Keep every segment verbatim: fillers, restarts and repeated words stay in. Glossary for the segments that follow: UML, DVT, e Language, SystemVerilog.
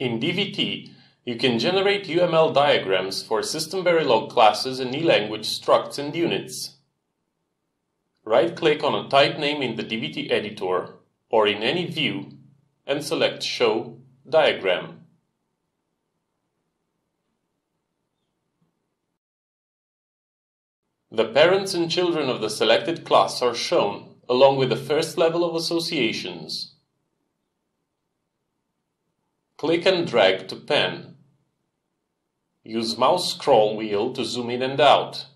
In D V T, you can generate U M L diagrams for SystemVerilog classes and e Language structs and units. Right-click on a type name in the D V T editor or in any view and select Show Diagram. The parents and children of the selected class are shown, along with the first level of associations. Click and drag to pan. Use mouse scroll wheel to zoom in and out.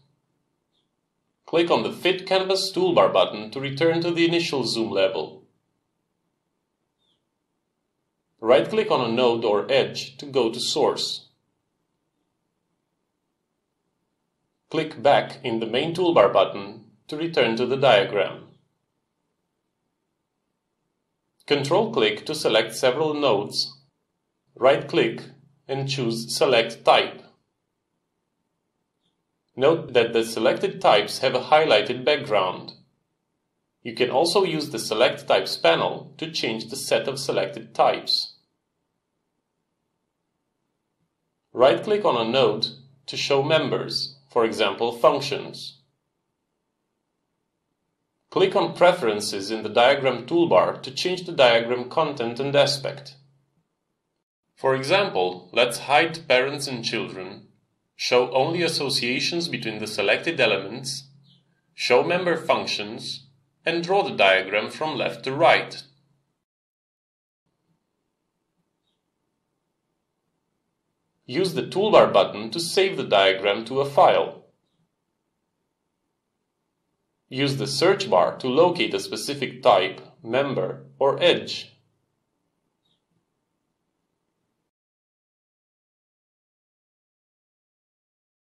Click on the Fit Canvas toolbar button to return to the initial zoom level. Right-click on a node or edge to go to source. Click back in the main toolbar button to return to the diagram. Control-click to select several nodes. Right-click and choose Select Type. Note that the selected types have a highlighted background. You can also use the Select Types panel to change the set of selected types. Right-click on a node to show members, for example, functions. Click on Preferences in the diagram toolbar to change the diagram content and aspect. For example, let's hide parents and children, show only associations between the selected elements, show member functions, and draw the diagram from left to right. Use the toolbar button to save the diagram to a file. Use the search bar to locate a specific type, member, or edge.